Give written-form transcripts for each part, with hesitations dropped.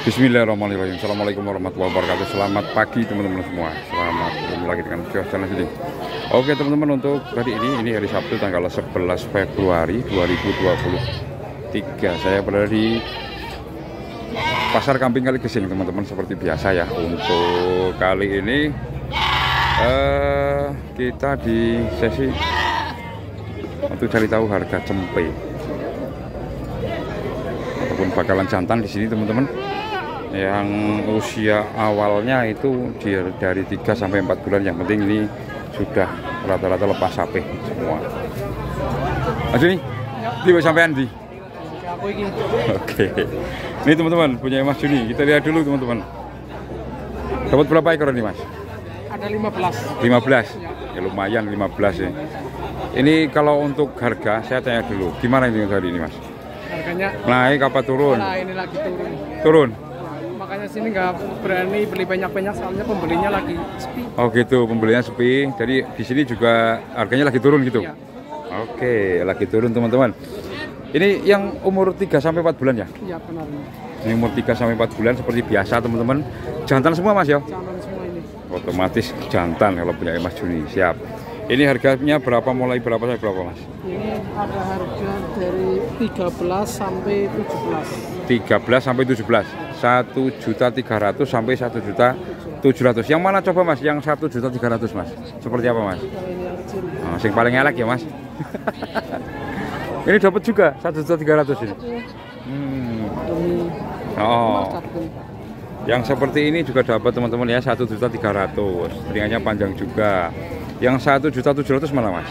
Bismillahirrahmanirrahim. Assalamualaikum warahmatullahi wabarakatuh. Selamat pagi teman-teman semua. Selamat bertemu lagi dengan Mas Juli. Oke teman-teman, untuk hari ini hari Sabtu tanggal 11 Februari 2023. Saya berada di Pasar Kambing Kaligesing teman-teman, seperti biasa ya. Untuk kali ini kita di sesi untuk cari tahu harga cempe ataupun bakalan jantan di sini teman-teman. Yang usia awalnya itu dari 3 sampai 4 bulan. Yang penting ini sudah rata-rata lepas sapi semua. Mas Juni, di sampean di. Oke. Ini teman-teman punya Mas Juni. Kita lihat dulu teman-teman. Dapat berapa ekor ini Mas? Ada 15. 15. Ya lumayan 15 ya. Ini kalau untuk harga saya tanya dulu. Gimana ini hari ini Mas? Harganya naik apa turun? Nah, ini lagi turun. Turun. Makanya sini nggak berani beli banyak-banyak soalnya pembelinya lagi sepi. Oh gitu, pembelinya sepi. Jadi di sini juga harganya lagi turun gitu. Iya. Oke, lagi turun teman-teman. Ini yang umur 3 sampai 4 bulan ya? Iya, benar. Ini umur 3 sampai 4 bulan seperti biasa teman-teman. Jantan semua Mas ya? Jantan semua ini. Otomatis jantan kalau punya Mas Juni. Siap. Ini harganya berapa, mulai berapa sampai berapa Mas? Ini ada harga dari 13 sampai 17. 13 sampai 17. 1.300.000 sampai 1.700.000. Yang mana coba Mas? Yang 1.300.000 Mas. Seperti apa Mas? Oh, sing paling elek ya Mas. Ini dapat juga 1.300.000 ini. Oh. Yang seperti ini juga dapat teman-teman ya, 1.300.000. Telinganya panjang juga. Yang 1.700.000 mana Mas?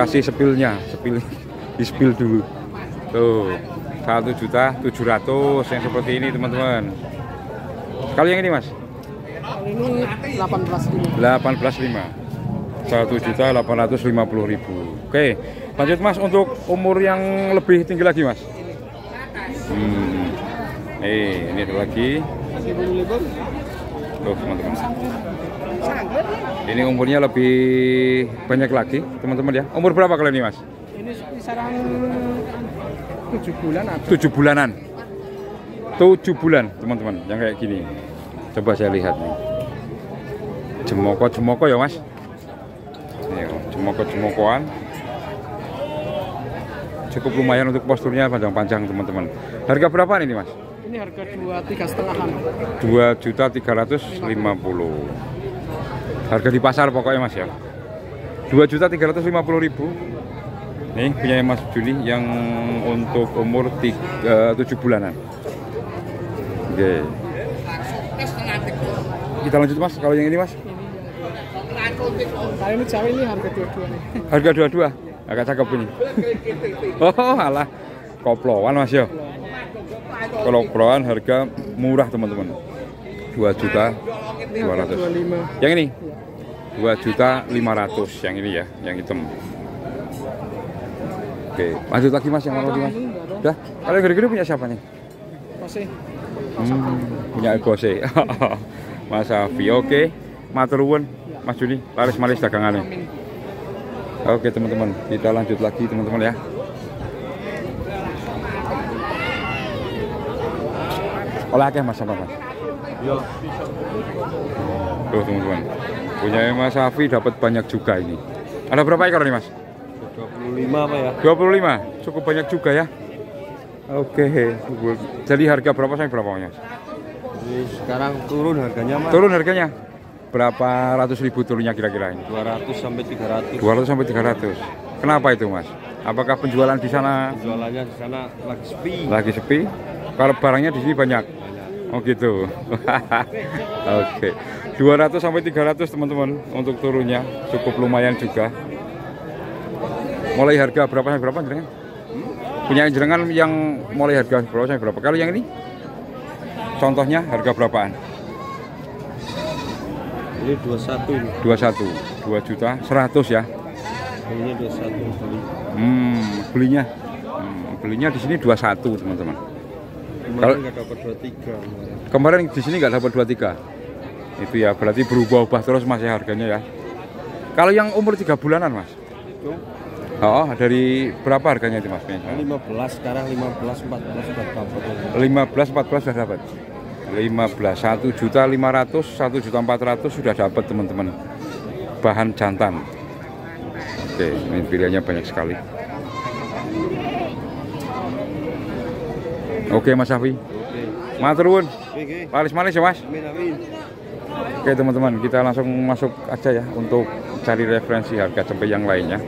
Kasih sepilnya, sepil. Di sepil dulu. Tuh. 1.700.000 yang seperti ini teman-teman. Kalau yang ini Mas? Ini 18.5. 1.850.000. Oke, lanjut Mas untuk umur yang lebih tinggi lagi Mas. Ini ada lagi. Tuh teman-teman. Ini umurnya lebih banyak lagi teman-teman ya. Umur berapa kali ini Mas? Ini kisaran 7 bulan atau 7 bulanan. 7 bulan teman-teman yang kayak gini. Coba saya lihat nih. Jemoko ya Mas. Nih jemoko-jemokoan. Cukup lumayan untuk posturnya, panjang-panjang teman-teman. Harga berapa ini Mas? Ini harga 2.350.000. 2.350.000. Harga di pasar pokoknya Mas ya. 2.350.000. Nih punya Mas Juli yang untuk umur 7 bulanan. Oke. Kita lanjut Mas, kalau yang ini Mas. Kalau ini cawe ini harga 22 nih. Harga 22? Agak cakep ini. Oh alah, koploan Mas ya. Koploan harga murah teman-teman. 2.200.000. Yang ini? 2.500.000 yang ini ya, yang hitam. Oke, lanjut lagi Mas, yang mana lagi Mas? Udah, kalau gede-gede punya siapa nih? Punya Gose. Mas Afi. Oke, matur nuwun Mas Juli, laris-maris dagangannya. Oke teman-teman, kita lanjut lagi teman-teman ya. Oleh akeh Mas apa Mas? Iya. Tuh teman-teman, punya Mas Afi dapat banyak juga ini. Ada berapa ekor nih Mas? 25 apa ya? 25, cukup banyak juga ya. Oke, jadi harga berapa sampai berapa Mas? Sekarang turun harganya Mas. Turun harganya? Berapa ratus ribu turunnya kira-kira ini? 200 sampai 300. 200 sampai 300. Kenapa itu Mas? Apakah penjualan di sana? Penjualannya di sana lagi sepi. Lagi sepi? Kalau barangnya di sini banyak. Oh gitu. Oke. 200 sampai 300 teman-teman untuk turunnya, cukup lumayan juga. Mulai harga berapa sampai berapa jenengan? Punya jenengan yang mulai harga berapa sampai berapa? Kalau yang ini contohnya harga berapaan? Ini 21. 21. 2.100.000 ya. Ini 21. Belinya. Belinya di sini 21, teman-teman. Kemarin nggak dapat 23. Kemarin di sini nggak dapat 23. Itu ya, berarti berubah-ubah terus Mas ya harganya ya. Kalau yang umur 3 bulanan, Mas. Itu oh, dari berapa harganya itu Mas? 15, sekarang 15, 14 sudah dapat. 15, 14 sudah dapat. 15 1.500.000 1.400.000 sudah dapat teman-teman bahan jantan. Oke, ini pilihannya banyak sekali. Oke Mas Afi, matur nuwun, malis-malis ya Mas. Oke teman-teman, kita langsung masuk aja ya untuk cari referensi harga cempe yang lainnya.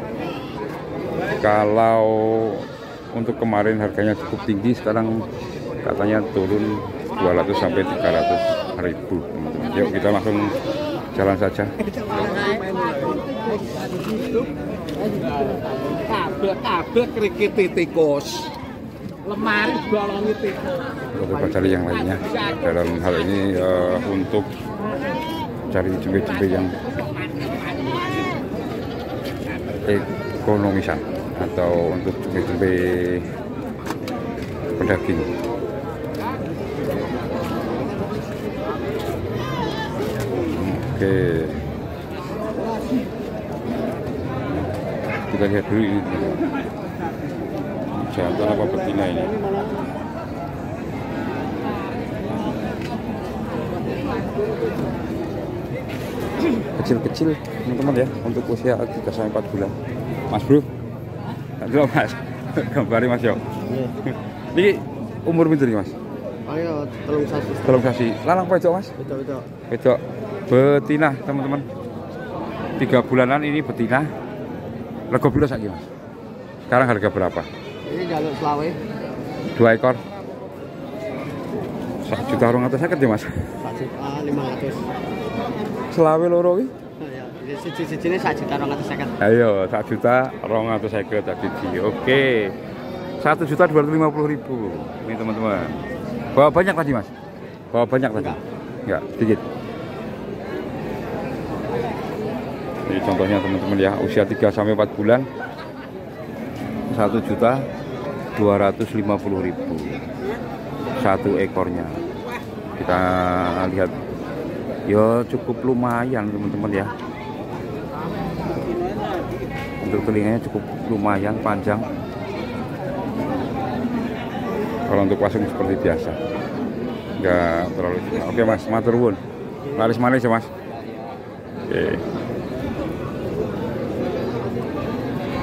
Kalau untuk kemarin harganya cukup tinggi, sekarang katanya turun 200 sampai 300.000. Yuk kita langsung jalan saja. Kabel kerikit tikus, lemari bolongi tikus. Coba cari yang lainnya. Dalam hal ini untuk cari cembe-cembe yang ekonomisan atau untuk cembe-cembe pedaging. Oke, kita lihat dulu ini jantan apa betina ini. Kecil-kecil teman-teman ya, untuk usia 3-4 bulan. Mas Bro, dulu Mas, gambarin Mas yo. Ini umur pinter Mas? Ayo, telung sasi. Lanang apa Mas? Wedok. Betina teman-teman, 3 bulanan ini betina. Lego piro saiki Mas? Sekarang harga berapa? Ini jaluk selawe. 2 ekor. 1.250.000 ya Mas. 1.500.000. Selawe loro iki? Ya, siji-sijine 1.250.000. Ayo, 1.250.000 tadi. Oke. 1.250.000. Ini teman-teman. Bawa banyak tadi Mas? Bawa banyak tadi? Enggak, sedikit. Ini contohnya teman-teman ya, usia 3-4 bulan 1.250.000 satu ekornya. Kita lihat ya, cukup lumayan teman-teman ya, untuk telinganya cukup lumayan panjang. Kalau untuk pasung seperti biasa enggak terlalu. Oke Mas, matur nuwun, laris-laris ya Mas. Oke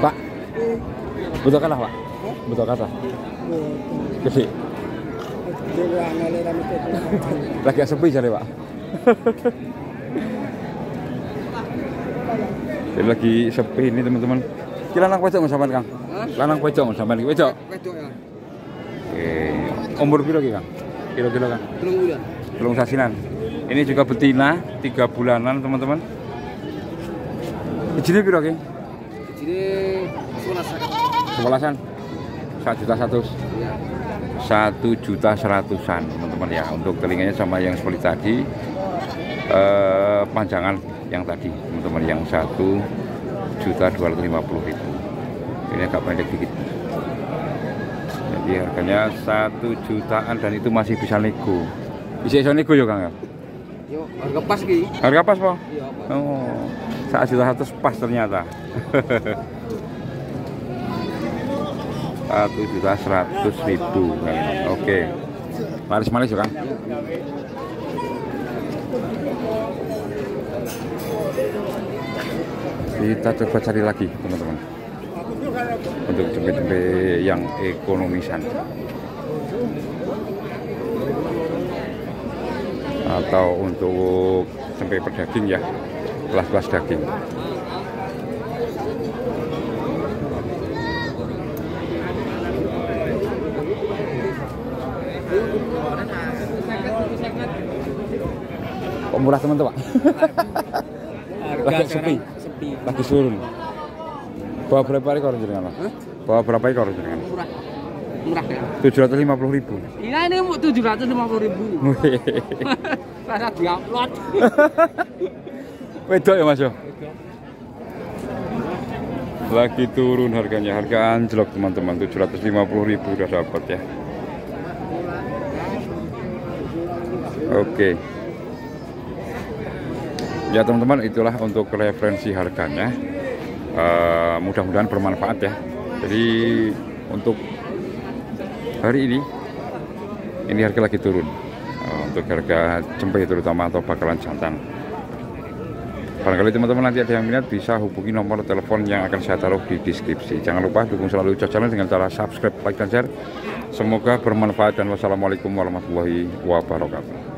Pak, butuh kalah Pak? Butuh kalah? Gede? Lagi sepi jari Pak? Jadi lagi sepi ini teman-teman. Kita lanang pojok nggak sampean Kang? Lanang pojok nggak sampean? Pojok? Pojok ya. Oke, umur piro Kang? Kilo-kilo Kang? 3 bulan. Telung sasinan. Ini juga betina, 3 bulanan teman-teman. Ijine piro Kang? Ini 11-an. 1.100.000. 1.100.000-an teman-teman ya, untuk telinganya sama yang seperti tadi, panjangan yang tadi teman-teman, yang 1.250.000. ini agak pendek dikit, jadi harganya 1 jutaan, dan itu masih bisa nego. Bisa nego ya Kang? Yo, harga pas ki. Harga pas Pak? Iya, Pak. Oh, 1.100.000 pas ternyata. 1.100.000. Oke, laris-laris ya Kang. Kita coba cari lagi teman-teman untuk cembe-cembe yang ekonomisan atau untuk cempe pedaging ya, kelas-kelas daging. Kok murah teman-teman Pak? Lagi sepi, lagi surun. Bawa berapa ekor jenengan Pak? Bawa berapa ekor jenengan? Murah ya? 750.000. Iya, ini 750.000. Rasa diaplot. Wedok ya Mas yo? Lagi turun harganya, harga anjlok teman-teman. 750.000 udah dapat ya. Oke ya teman-teman, itulah untuk referensi harganya. Mudah-mudahan bermanfaat ya. Jadi untuk hari ini harga lagi turun. untuk harga cempe terutama atau bakalan jantan. Barangkali teman-teman nanti ada yang minat bisa hubungi nomor telepon yang akan saya taruh di deskripsi. Jangan lupa dukung selalu channel dengan cara subscribe, like, dan share. Semoga bermanfaat dan wassalamualaikum warahmatullahi wabarakatuh.